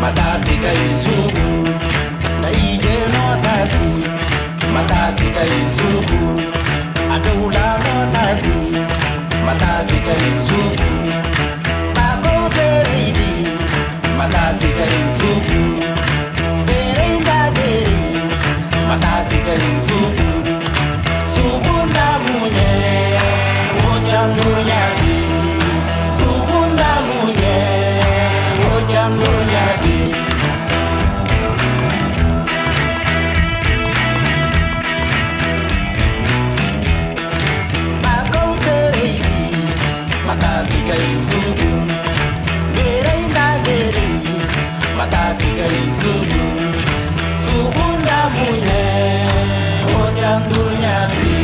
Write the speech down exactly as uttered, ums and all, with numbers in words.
Matazi kai zubu, naije notazi. Matazi kai zubu, adoula notazi. Matazi kai zubu, bako teridi. Matazi kai zubu, berenda teri. Matazi kai zubu, zubu ndamunye, wochamunya. Subunda mune, otandunya di.